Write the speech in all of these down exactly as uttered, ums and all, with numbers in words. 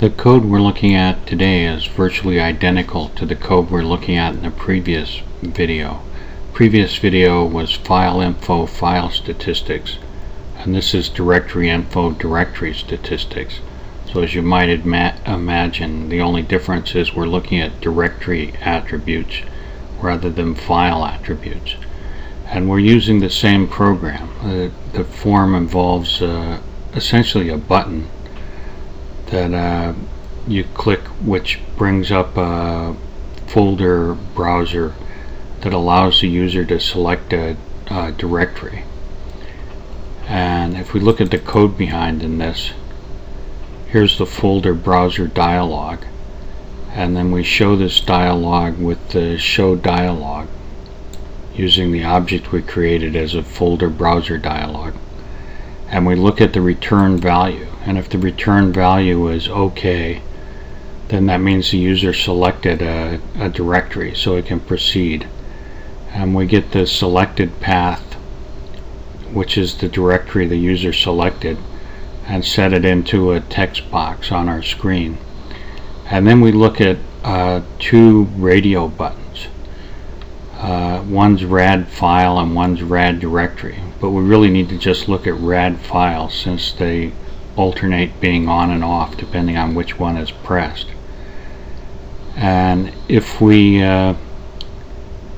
The code we're looking at today is virtually identical to the code we're looking at in the previous video. Previous video was file info, file statistics, and this is directory info, directory statistics. So as you might imagine, the only difference is we're looking at directory attributes rather than file attributes. And we're using the same program. Uh, the form involves uh, essentially a button that uh, you click, which brings up a folder browser that allows the user to select a, a directory. And if we look at the code behind in this, here's the folder browser dialog, and then we show this dialog with the show dialog using the object we created as a folder browser dialog, and we look at the return value, and if the return value is OK, then that means the user selected a, a directory, so it can proceed, and we get the selected path, which is the directory the user selected, and set it into a text box on our screen. And then we look at uh, two radio buttons. Uh, one's rad file and one's rad directory, but we really need to just look at rad file since they alternate being on and off depending on which one is pressed. And if we uh,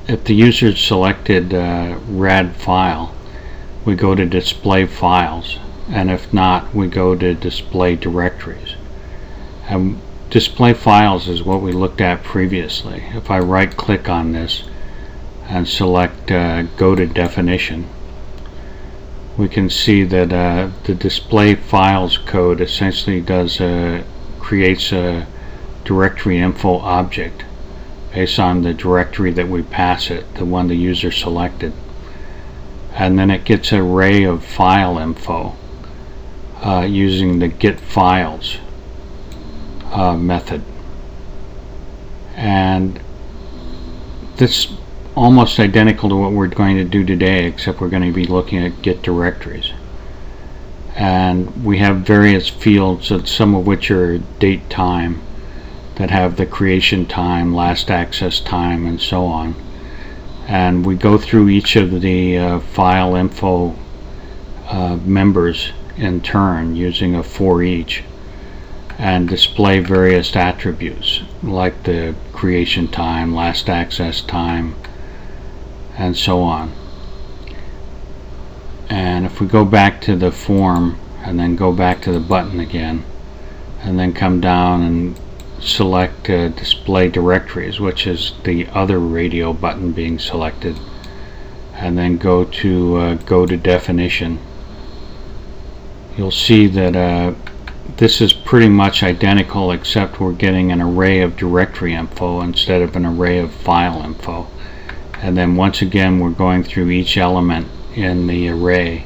if the user selected uh, rad file, we go to display files, and if not, we go to display directories. And display files is what we looked at previously. If I right click on this and select uh, go to definition, we can see that uh, the display files code essentially does uh, creates a directory info object based on the directory that we pass it, the one the user selected, and then it gets an array of file info uh, using the get files uh, method. And this almost identical to what we're going to do today, except we're going to be looking at get directories. And we have various fields, some of which are date time, that have the creation time, last access time, and so on. And we go through each of the uh, file info uh, members in turn using a for each, and display various attributes like the creation time, last access time, and so on. And if we go back to the form and then go back to the button again and then come down and select uh, display directories, which is the other radio button being selected, and then go to uh, go to definition, you'll see that uh, this is pretty much identical, except we're getting an array of directory info instead of an array of file info. And then once again we're going through each element in the array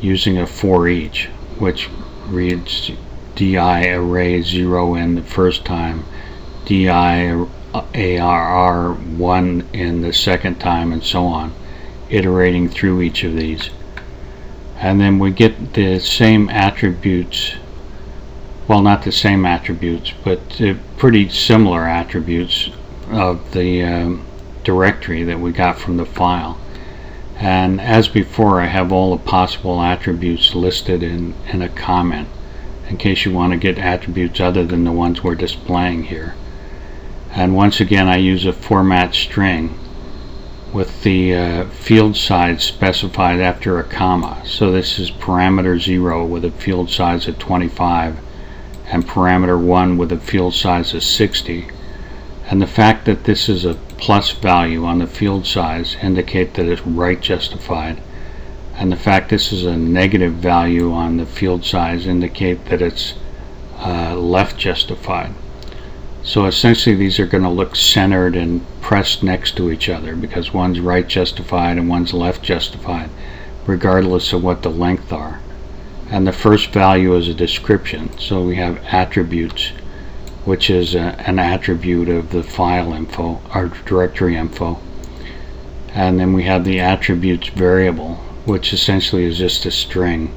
using a for each, which reads di array zero in the first time, di arr one in the second time, and so on, iterating through each of these. And then we get the same attributes, well, not the same attributes, but uh, pretty similar attributes of the um, directory that we got from the file. And as before, I have all the possible attributes listed in, in a comment in case you want to get attributes other than the ones we're displaying here. And once again I use a format string with the uh, field size specified after a comma. So this is parameter zero with a field size of twenty-five and parameter one with a field size of sixty. And the fact that this is a plus value on the field size indicate that it's right justified, and the fact this is a negative value on the field size indicate that it's uh, left justified. So essentially these are going to look centered and pressed next to each other because one's right justified and one's left justified regardless of what the length are. And the first value is a description, so we have attributes, which is a, an attribute of the file info, our directory info. And then we have the attributes variable, which essentially is just a string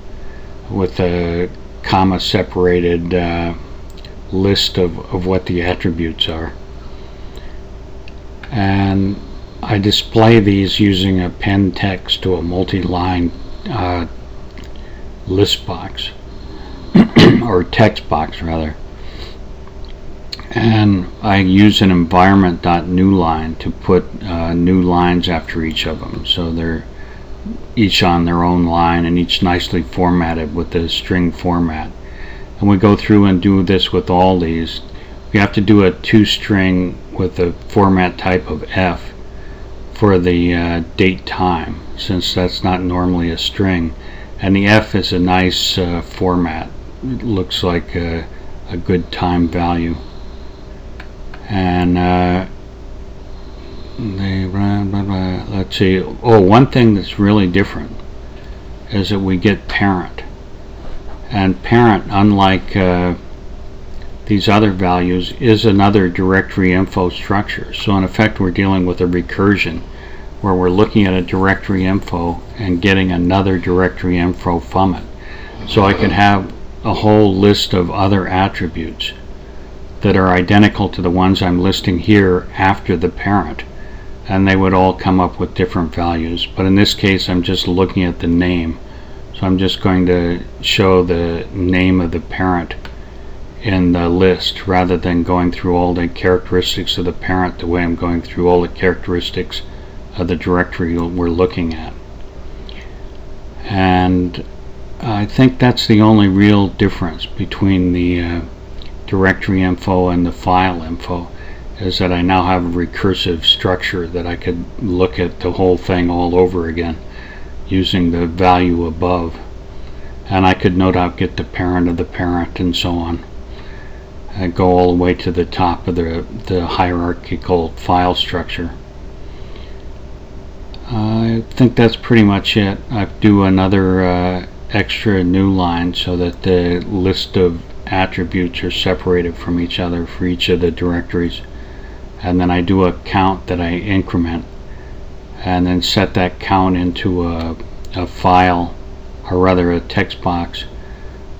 with a comma separated uh, list of, of what the attributes are. And I display these using a pen text to a multi-line uh, list box or text box rather. And I use an environment.newLine to put uh, new lines after each of them, so they're each on their own line and each nicely formatted with the string format. And we go through and do this with all these. We have to do a two string with a format type of F for the uh, date time, since that's not normally a string, and the F is a nice uh, format. It looks like a, a good time value. And uh, they run, blah, blah, let's see. Oh, one thing that's really different is that we get parent, and parent, unlike uh, these other values, is another directory info structure. So in effect we're dealing with a recursion where we're looking at a directory info and getting another directory info from it. So I can have a whole list of other attributes that are identical to the ones I'm listing here after the parent, and they would all come up with different values, but in this case I'm just looking at the name, so I'm just going to show the name of the parent in the list rather than going through all the characteristics of the parent the way I'm going through all the characteristics of the directory we're looking at. And I think that's the only real difference between the uh, directory info and the file info, is that I now have a recursive structure that I could look at the whole thing all over again using the value above, and I could no doubt get the parent of the parent and so on. I go all the way to the top of the, the hierarchical file structure. I think that's pretty much it. I do another uh, extra new line so that the list of attributes are separated from each other for each of the directories, and then I do a count that I increment and then set that count into a, a file, or rather a text box,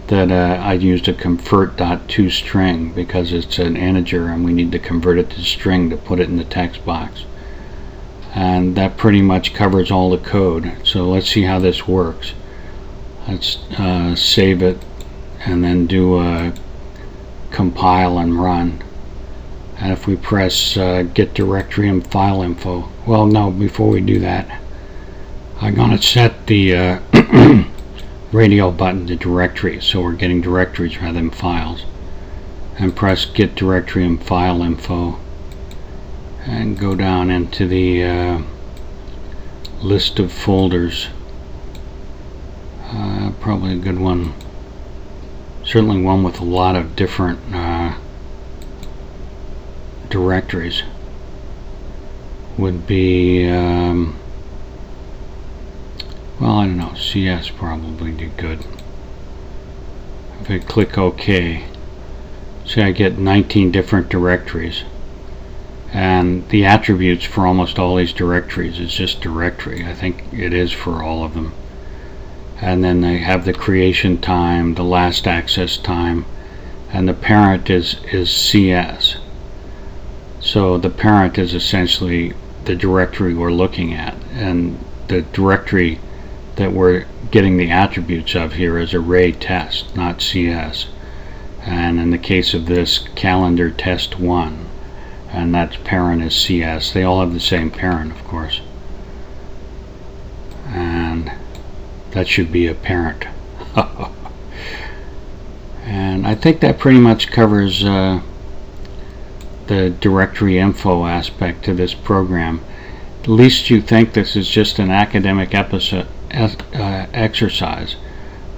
that uh, I used a convert.toString because it's an integer and we need to convert it to string to put it in the text box. And that pretty much covers all the code, so let's see how this works. Let's uh, save it and then do a compile and run. And if we press uh, get directory and file info, well no, before we do that I'm going to set the uh, radio button to directory, so we're getting directories rather than files, and press get directory and file info and go down into the uh, list of folders. Uh, probably a good one. Certainly one with a lot of different uh, directories would be, um, well, I don't know, C S probably did good. If I click OK, see I get nineteen different directories, and the attributes for almost all these directories is just directory. I think it is for all of them. And then they have the creation time, the last access time, and the parent is, is C S. So the parent is essentially the directory we're looking at, and the directory that we're getting the attributes of here is array test, not C S. And in the case of this, calendar test one, and that's parent is C S. They all have the same parent, of course. And that should be a parent. And I think that pretty much covers uh, the directory info aspect to this program. Lest you think this is just an academic episode, uh, exercise,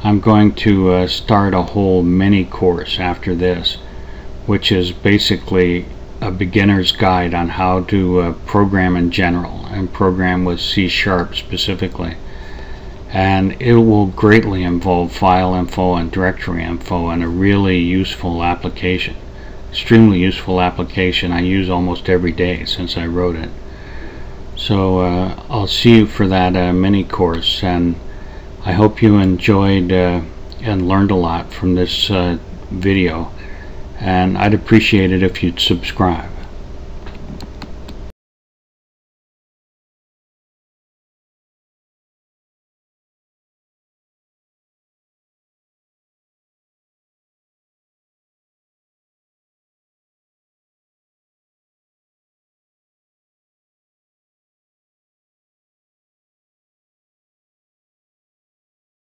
I'm going to uh, start a whole mini course after this, which is basically a beginner's guide on how to uh, program in general, and program with C sharp specifically. And it will greatly involve file info and directory info in a really useful application, extremely useful application I use almost every day since I wrote it. So uh, I'll see you for that uh, mini course, and I hope you enjoyed uh, and learned a lot from this uh, video, and I'd appreciate it if you'd subscribe.